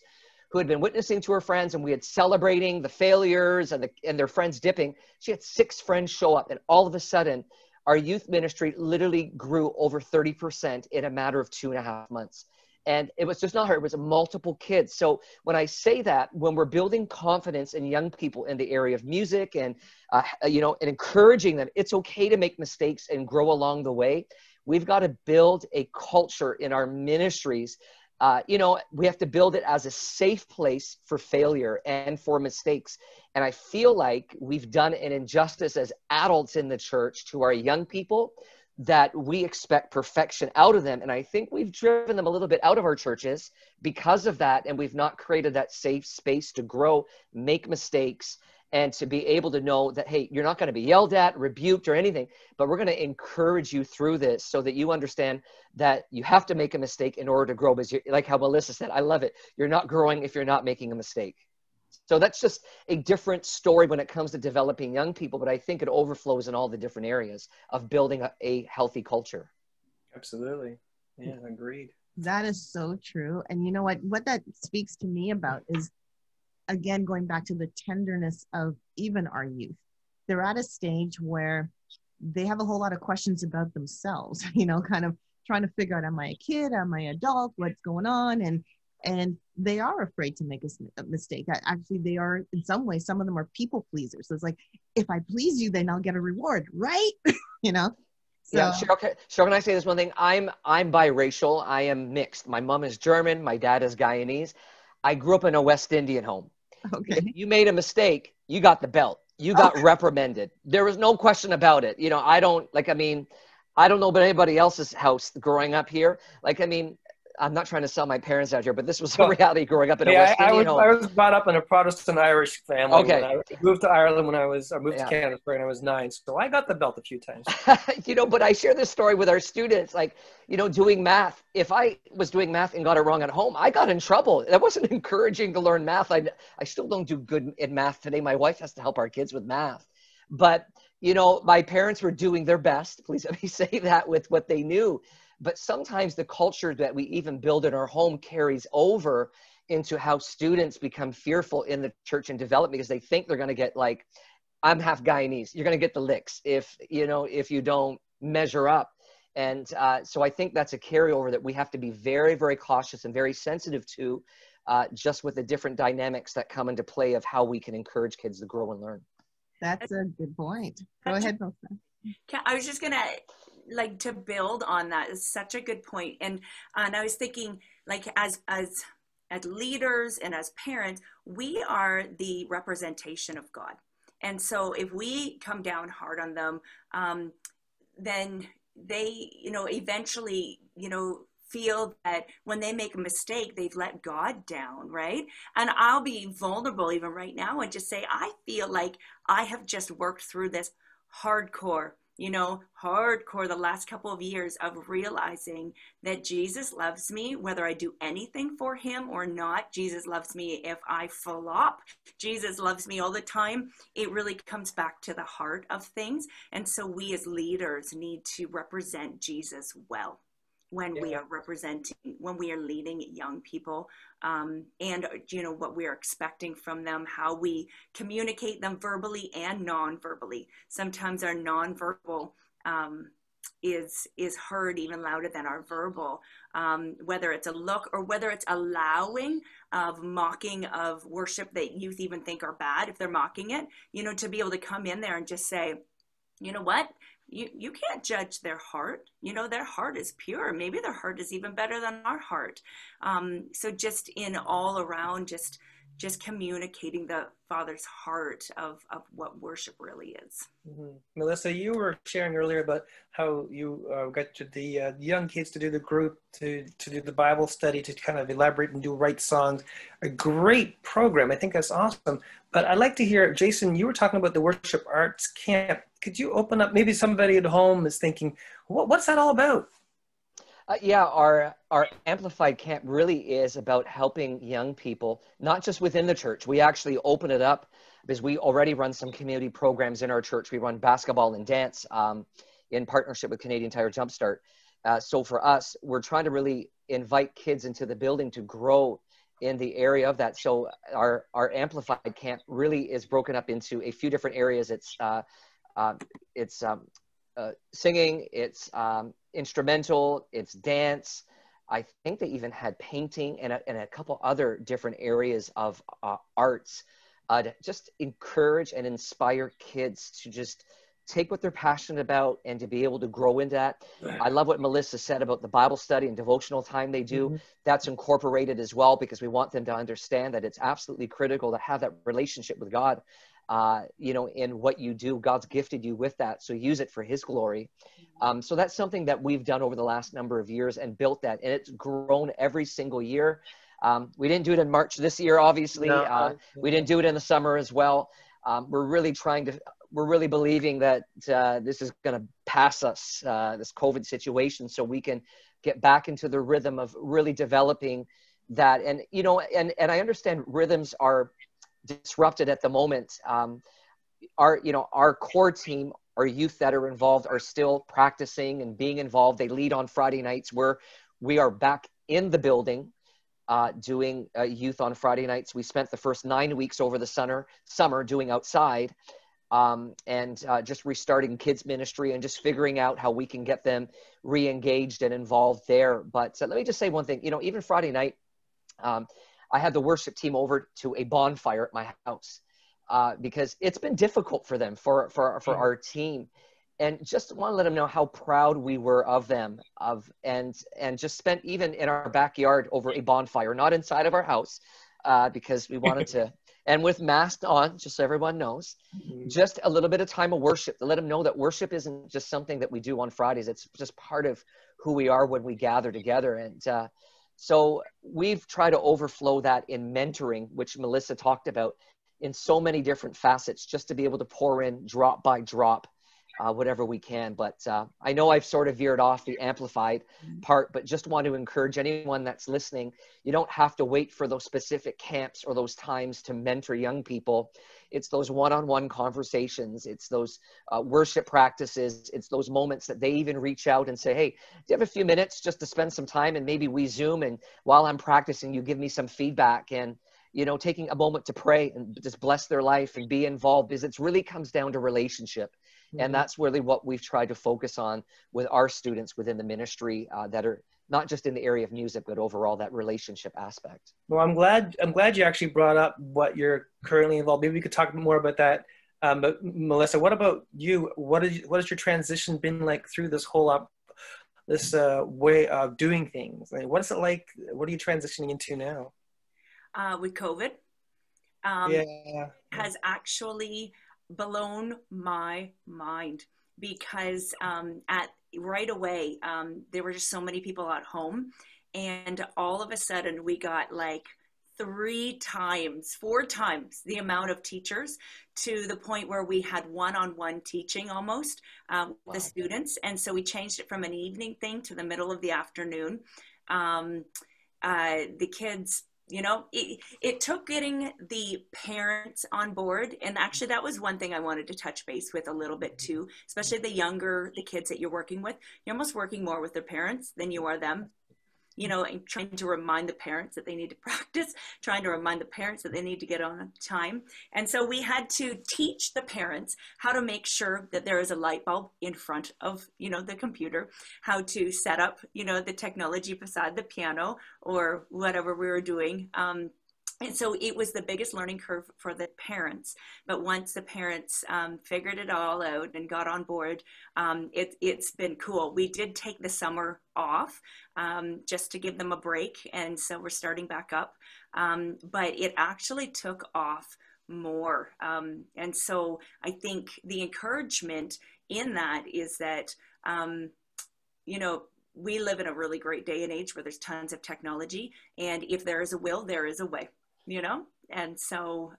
who had been witnessing to her friends, and we had celebrating the failures and their friends dipping, she had 6 friends show up. And all of a sudden, our youth ministry literally grew over 30% in a matter of 2.5 months. And it was just not her, it was multiple kids. So when I say that, when we're building confidence in young people in the area of music and, you know, and encouraging them, it's okay to make mistakes and grow along the way. We've got to build a culture in our ministries. You know, we have to build it as a safe place for failure and for mistakes. And I feel like we've done an injustice as adults in the church to our young people, that we expect perfection out of them. And I think we've driven them a little bit out of our churches because of that. And we've not created that safe space to grow, make mistakes, and to be able to know that, hey, you're not going to be yelled at, rebuked, or anything, but we're going to encourage you through this so that you understand that you have to make a mistake in order to grow. Because like how Melissa said, I love it. You're not growing if you're not making a mistake. So that's just a different story when it comes to developing young people, but I think it overflows in all the different areas of building a healthy culture. Absolutely. Yeah, agreed. That is so true. And you know what that speaks to me about is, again, going back to the tenderness of even our youth. They're at a stage where they have a whole lot of questions about themselves, you know, kind of trying to figure out, am I a kid? Am I an adult? What's going on? And they are afraid to make a mistake. Actually, they are, in some ways, some of them are people pleasers. So it's like, if I please you, then I'll get a reward, right? You know? So. Yeah, Cheryl, can I say this one thing? I'm biracial. I am mixed. My mom is German. My dad is Guyanese. I grew up in a West Indian home. Okay. If you made a mistake, you got the belt. You got reprimanded. There was no question about it. You know, I don't know about anybody else's house growing up here. Like, I mean, I'm not trying to sell my parents out here, but this was the reality growing up in a West Indian home. I was brought up in a Protestant Irish family. Okay. I moved to Ireland when I was, I moved to Canada when I was 9. So I got the belt a few times. You know, but I share this story with our students, like, you know, doing math. If I was doing math and got it wrong at home, I got in trouble. That wasn't encouraging to learn math. I still don't do good in math today. My wife has to help our kids with math. But, you know, my parents were doing their best. Please let me say that, with what they knew. But sometimes the culture that we even build in our home carries over into how students become fearful in the church and develop, because they think they're going to get, like, I'm half Guyanese. You're going to get the licks if, you know, if you don't measure up. And so I think that's a carryover that we have to be very, very cautious and very sensitive to, just with the different dynamics that come into play of how we can encourage kids to grow and learn. That's a good point. Go ahead, Melissa. I was just going to... like to build on that is such a good point. And I was thinking, like, as leaders and as parents, we are the representation of God. And so if we come down hard on them, then they, you know, eventually, you know, feel that when they make a mistake, they've let God down, right? And I'll be vulnerable even right now and just say, I feel like I have just worked through this hardcore the last couple of years of realizing that Jesus loves me, whether I do anything for him or not. Jesus loves me if I flop. Jesus loves me all the time. It really comes back to the heart of things. And so we as leaders need to represent Jesus well when we are representing, when we are leading young people, and, you know, what we're expecting from them, how we communicate them verbally and non-verbally. Sometimes our non-verbal is heard even louder than our verbal, whether it's a look or whether it's allowing of mocking of worship that youth even think are bad if they're mocking it, you know, to be able to come in there and just say, you know what? You can't judge their heart. You know, their heart is pure. Maybe their heart is even better than our heart. So just in all around, just communicating the Father's heart of what worship really is. Mm-hmm. Melissa, you were sharing earlier about how you got to the young kids to do the group, to do the Bible study, to kind of elaborate and do write songs. A great program. I think that's awesome. But I'd like to hear, Jason, you were talking about the Worship Arts Camp. Could you open up, maybe somebody at home is thinking, what's that all about? Yeah, our Amplified Camp really is about helping young people, not just within the church. We actually open it up because we already run some community programs in our church. We run basketball and dance in partnership with Canadian Tire Jumpstart. So for us, we're trying to really invite kids into the building to grow in the area of that. So our Amplified Camp really is broken up into a few different areas. It's singing, it's instrumental, it's dance. I think they even had painting and a couple other different areas of arts to just encourage and inspire kids to just take what they're passionate about and to be able to grow into that. Right. I love what Melissa said about the Bible study and devotional time they do. Mm-hmm. That's incorporated as well, because we want them to understand that it's absolutely critical to have that relationship with God. You know, in what you do, God's gifted you with that. So use it for his glory. So that's something that we've done over the last number of years and built that. And it's grown every single year. We didn't do it in March this year, obviously. No. We didn't do it in the summer as well. We're really believing that this is going to pass us, this COVID situation, so we can get back into the rhythm of really developing that. And, you know, and I understand rhythms are disrupted at the moment. Our core team, our youth that are involved, are still practicing and being involved. They lead on Friday nights, where we are back in the building doing youth on Friday nights. We spent the first 9 weeks over the summer doing outside, and just restarting kids ministry and just figuring out how we can get them re-engaged and involved there. But let me just say one thing, you know, even Friday night, I had the worship team over to a bonfire at my house because it's been difficult for them, for our team. And just want to let them know how proud we were of them, and just spent even in our backyard over a bonfire, not inside of our house, because we wanted to, and with masks on, just so everyone knows, just a little bit of time of worship to let them know that worship isn't just something that we do on Fridays. It's just part of who we are when we gather together. And So we've tried to overflow that in mentoring, which Melissa talked about, in so many different facets, just to be able to pour in drop by drop, whatever we can. But I know I've sort of veered off the amplified part, but just want to encourage anyone that's listening, you don't have to wait for those specific camps or those times to mentor young people. It's those one-on-one conversations. It's those worship practices. It's those moments that they even reach out and say, hey, do you have a few minutes just to spend some time? And maybe we Zoom, and while I'm practicing, you give me some feedback. And you know, taking a moment to pray and just bless their life and be involved, because it really comes down to relationship. Mm-hmm. And that's really what we've tried to focus on with our students within the ministry that are not just in the area of music, but overall that relationship aspect. Well, I'm glad you actually brought up what you're currently involved. Maybe we could talk more about that. But Melissa, what about you? What has your transition been like through this whole way of doing things? Like, what is it like? What are you transitioning into now? With COVID, has actually blown my mind, because there were just so many people at home, and all of a sudden we got like 4 times the amount of teachers, to the point where we had one-on-one teaching almost with the students. And so we changed it from an evening thing to the middle of the afternoon. The kids, you know, it took getting the parents on board. And actually, that was one thing I wanted to touch base with a little bit too, especially the kids that you're working with. You're almost working more with their parents than you are them, you know, and trying to remind the parents that they need to practice, trying to remind the parents that they need to get on time. And so we had to teach the parents how to make sure that there is a light bulb in front of, you know, the computer, how to set up, you know, the technology beside the piano or whatever we were doing. And so it was the biggest learning curve for the parents. But once the parents figured it all out and got on board, it's been cool. We did take the summer off just to give them a break. And so we're starting back up. But it actually took off more. And so I think the encouragement in that is that, you know, we live in a really great day and age where there's tons of technology. And if there is a will, there is a way. You know, and so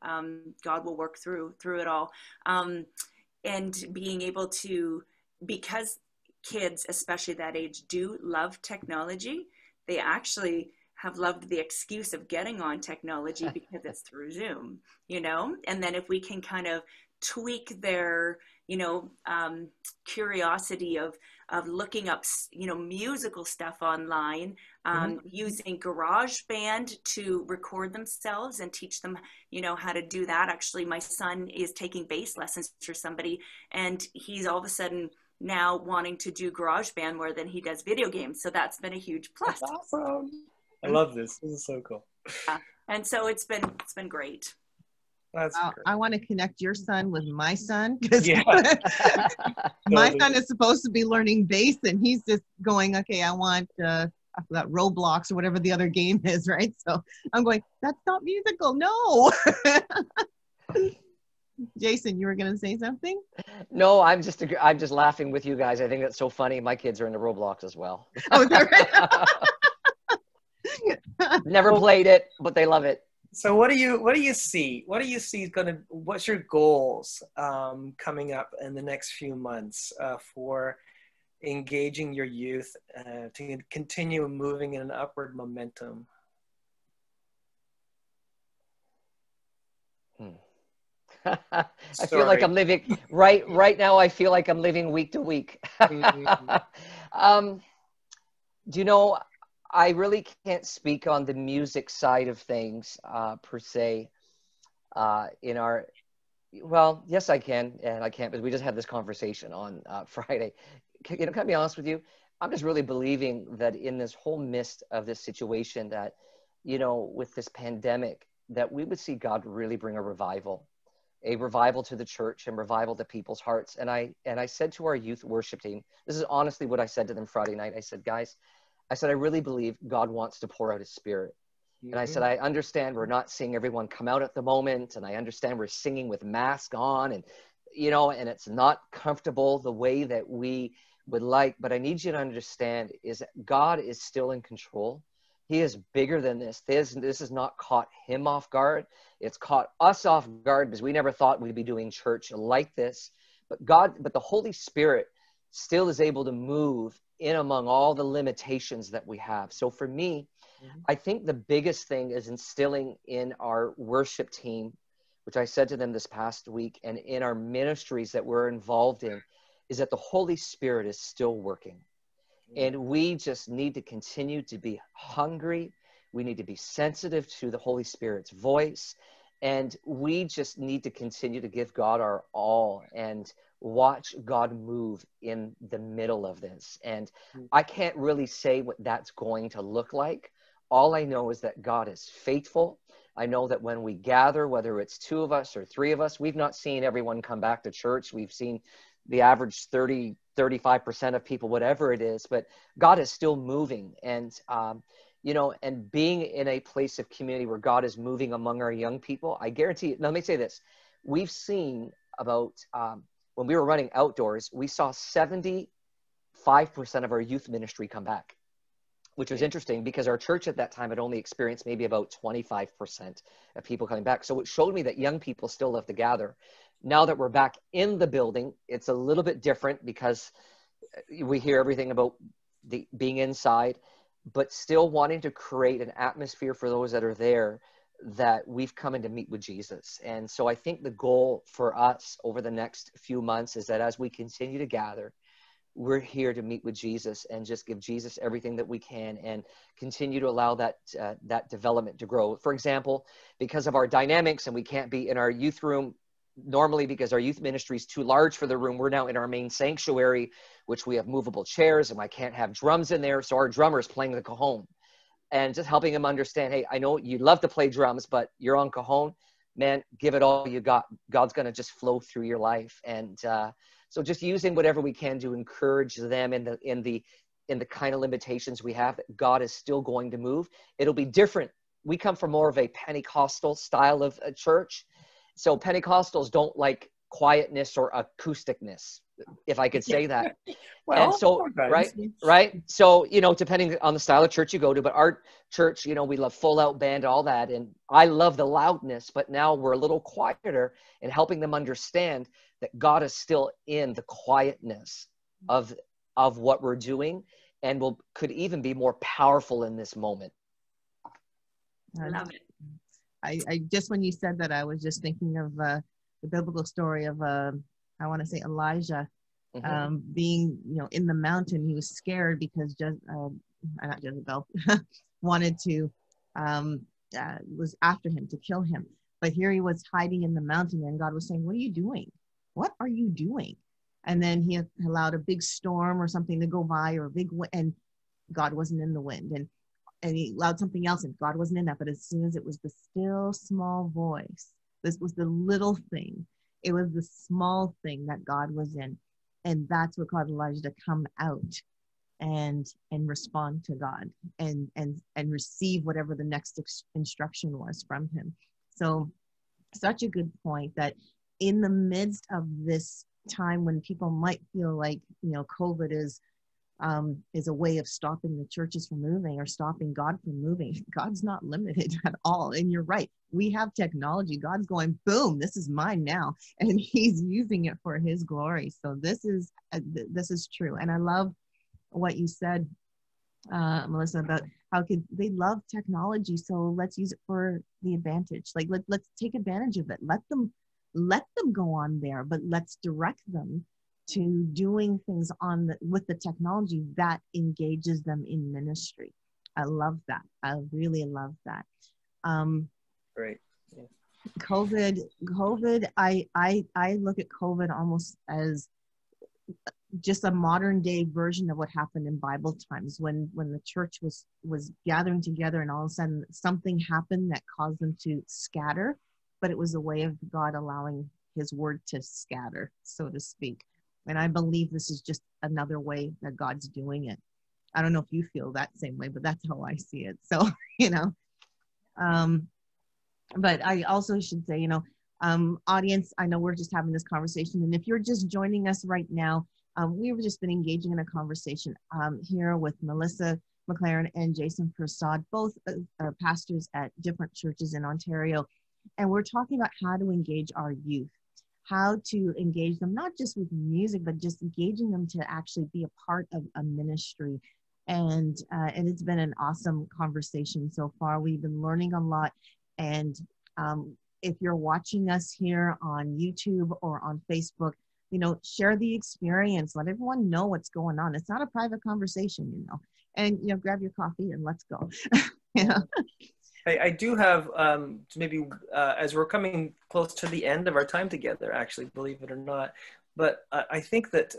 God will work through it all. And being able to, because kids, especially that age, do love technology, they actually have loved the excuse of getting on technology because it's through Zoom, you know? And then if we can kind of tweak their, you know, curiosity of looking up, you know, musical stuff online, using GarageBand to record themselves and teach them, you know, how to do that. Actually, my son is taking bass lessons for somebody, and he's all of a sudden now wanting to do GarageBand more than he does video games. So that's been a huge plus. That's awesome. I love this. This is so cool. Yeah. And so it's been great. I want to connect your son with my son, because my son is supposed to be learning bass, and he's just going, okay, I want Roblox or whatever the other game is, right? So I'm going, that's not musical. No. Jason, you were going to say something? No, I'm just laughing with you guys. I think that's so funny. My kids are into Roblox as well. Oh, is that right? Never played it, but they love it. So what do you see what's your goals coming up in the next few months for engaging your youth to continue moving in an upward momentum? I feel like I'm living right now. I feel like I'm living week to week. Do you know, I really can't speak on the music side of things per se. Yes, I can, and I can't, but we just had this conversation on Friday. Can I be honest with you? I'm just really believing that in this whole midst of this situation, that, you know, with this pandemic, that we would see God really bring a revival to the church and revival to people's hearts. And I said to our youth worship team, this is honestly what I said to them Friday night. I said, guys, I really believe God wants to pour out his spirit. Mm-hmm. And I said, I understand we're not seeing everyone come out at the moment. And I understand we're singing with masks on, and, you know, and it's not comfortable the way that we would like, but I need you to understand is that God is still in control. He is bigger than this. This has not caught him off guard. It's caught us off guard because we never thought we'd be doing church like this. But God, but the Holy Spirit still is able to move in among all the limitations that we have. So for me, I think the biggest thing is instilling in our worship team, which I said to them this past week, and in our ministries that we're involved in, is that the Holy Spirit is still working. And we just need to continue to be hungry. We need to be sensitive to the Holy Spirit's voice. And we just need to continue to give God our all and watch God move in the middle of this. And I can't really say what that's going to look like. All I know is that God is faithful. I know that when we gather, whether it's two of us or three of us, we've not seen everyone come back to church. We've seen the average 30, 35% of people, whatever it is, but God is still moving. And, you know, and being in a place of community where God is moving among our young people, I guarantee it. Now, let me say this. We've seen about, when we were running outdoors, we saw 75% of our youth ministry come back, which was interesting because our church at that time had only experienced maybe about 25% of people coming back. So it showed me that young people still love to gather. Now that we're back in the building, it's a little bit different because we hear everything about the being inside, but still wanting to create an atmosphere for those that are there that we've come in to meet with Jesus. And so I think the goal for us over the next few months is that as we continue to gather, we're here to meet with Jesus and just give Jesus everything that we can and continue to allow that that development to grow. For example, because of our dynamics and we can't be in our youth room normally because our youth ministry is too large for the room, we're now in our main sanctuary, which we have movable chairs and I can't have drums in there. So our drummer's playing the cajon and just helping him understand, hey, I know you love to play drums, but you're on cajon, man, give it all you got. God's going to just flow through your life. And so just using whatever we can to encourage them in the kind of limitations we have, that God is still going to move. It'll be different. We come from more of a Pentecostal style of a church. So Pentecostals don't like quietness or acousticness, if I could say that. Well, and so, right. So, you know, depending on the style of church you go to, but our church, you know, we love full out band, all that. And I love the loudness, but now we're a little quieter and helping them understand that God is still in the quietness of what we're doing and could even be more powerful in this moment. I love it. I just, when you said that, I was just thinking of the biblical story of, I want to say Elijah, being, you know, in the mountain. He was scared because not Jezebel wanted to, was after him to kill him. But here he was hiding in the mountain and God was saying, what are you doing? What are you doing? And then he allowed a big storm or something to go by, or a big wind, and God wasn't in the wind. And he allowed something else and God wasn't in that. But as soon as it was the still small voice, this was the little thing. It was the small thing that God was in. And that's what caused Elijah to come out and respond to God and receive whatever the next instruction was from him. So such a good point that in the midst of this time when people might feel like, you know, COVID is a way of stopping the churches from moving or stopping God from moving. God's not limited at all. And you're right. We have technology. God's going, boom, this is mine now. And he's using it for his glory. So this is true. And I love what you said, Melissa, about how they love technology. So let's use it for the advantage. Like let's take advantage of it. Let them go on there, but let's direct them to doing things with the technology that engages them in ministry. I love that. I really love that. Great. Yeah. COVID. I look at COVID almost as just a modern day version of what happened in Bible times when the church was gathering together and all of a sudden something happened that caused them to scatter, but it was a way of God allowing his word to scatter, so to speak. And I believe this is just another way that God's doing it. I don't know if you feel that same way, but that's how I see it. So, you know, but I also should say, you know, audience, I know we're just having this conversation. And if you're just joining us right now, we've just been engaging in a conversation here with Melissa McLaren and Jason Persaud, both are pastors at different churches in Ontario. And we're talking about how to engage our youth, how to engage them, not just with music, but just engaging them to actually be a part of a ministry. And it's been an awesome conversation so far. We've been learning a lot. And if you're watching us here on YouTube or on Facebook, you know, share the experience. Let everyone know what's going on. It's not a private conversation, you know. And, you know, grab your coffee and let's go. You know? I do have maybe as we're coming close to the end of our time together, actually, believe it or not. But I think that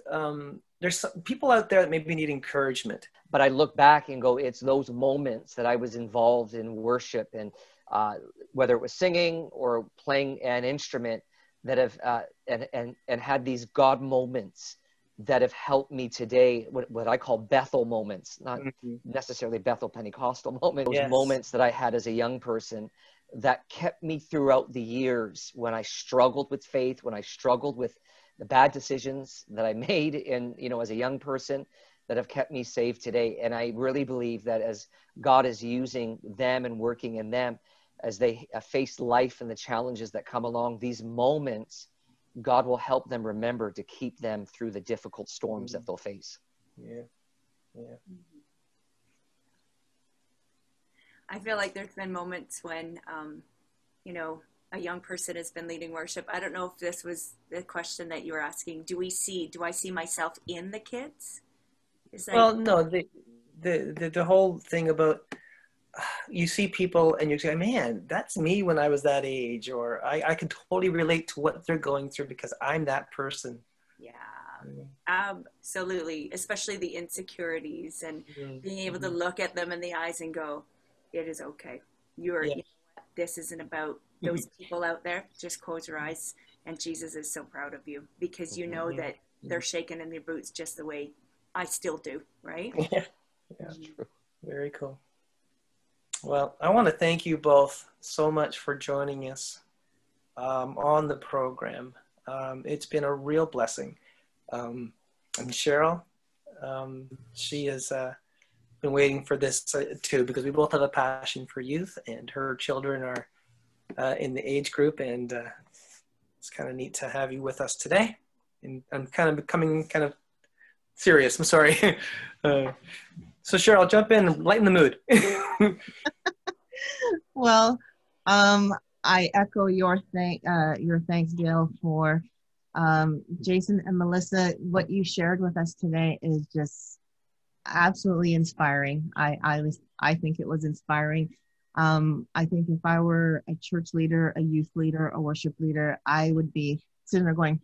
there's some people out there that maybe need encouragement. But I look back and go, it's those moments that I was involved in worship, and whether it was singing or playing an instrument, that have and had these God moments that have helped me today, what I call Bethel moments, not mm-hmm. necessarily Bethel Pentecostal moments, yes. Those moments that I had as a young person that kept me throughout the years when I struggled with faith, when I struggled with the bad decisions that I made in, you know, as a young person, that have kept me safe today. And I really believe that as God is using them and working in them, as they face life and the challenges that come along, these moments, God will help them remember to keep them through the difficult storms that they'll face. Yeah, yeah. I feel like there's been moments when, you know, a young person has been leading worship. I don't know if this was the question that you were asking. Do I see myself in the kids? Is that well, no, the whole thing about, you see people and you say, man, that's me when I was that age, or I can totally relate to what they're going through because I'm that person. Yeah, absolutely. Especially the insecurities and mm-hmm. being able to look at them in the eyes and go, it is okay. You're, yeah. You know, this isn't about those people out there. Just close your eyes and Jesus is so proud of you because you know that they're shaking in their boots just the way I still do, right? Yeah, that's true. Very cool. Well, I want to thank you both so much for joining us on the program. It's been a real blessing. And Cheryl, she has been waiting for this too, because we both have a passion for youth, and her children are in the age group, and it's kind of neat to have you with us today. And I'm kind of becoming kind of serious, I'm sorry. So Cheryl, jump in and lighten the mood. Well, I echo your thanks, Dale, for Jason and Melissa. What you shared with us today is just absolutely inspiring. I think it was inspiring. I think if I were a church leader, a youth leader, a worship leader, I would be sitting there going,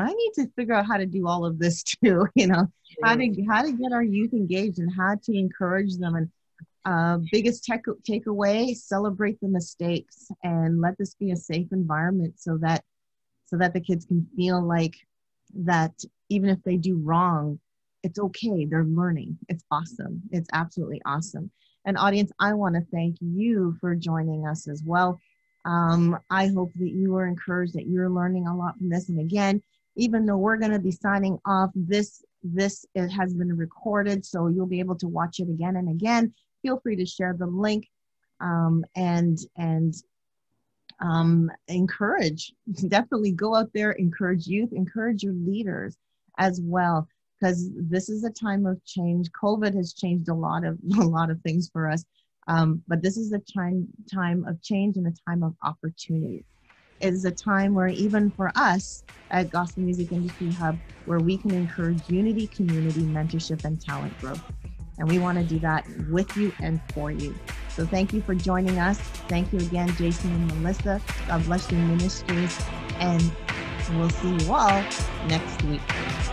I need to figure out how to do all of this too, you know, how to get our youth engaged and how to encourage them. And biggest takeaway, celebrate the mistakes and let this be a safe environment so that the kids can feel like that even if they do wrong, it's okay, they're learning. It's awesome. It's absolutely awesome. And audience, I want to thank you for joining us as well. I hope that you were encouraged, that you're learning a lot from this. And again, even though we're going to be signing off, it has been recorded, so you'll be able to watch it again and again. Feel free to share the link and encourage. Definitely go out there, encourage youth, encourage your leaders as well, because this is a time of change. COVID has changed a lot of things for us. But this is a time of change and a time of opportunity. It is a time where even for us at Gospel Music Industry Hub, where we can encourage unity, community, mentorship, and talent growth. And we want to do that with you and for you. So thank you for joining us. Thank you again, Jason and Melissa. God bless your ministries. And we'll see you all next week.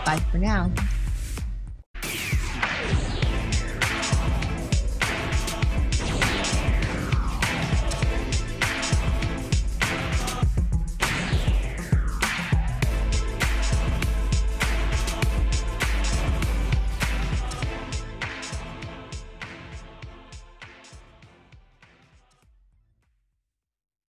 Bye for now.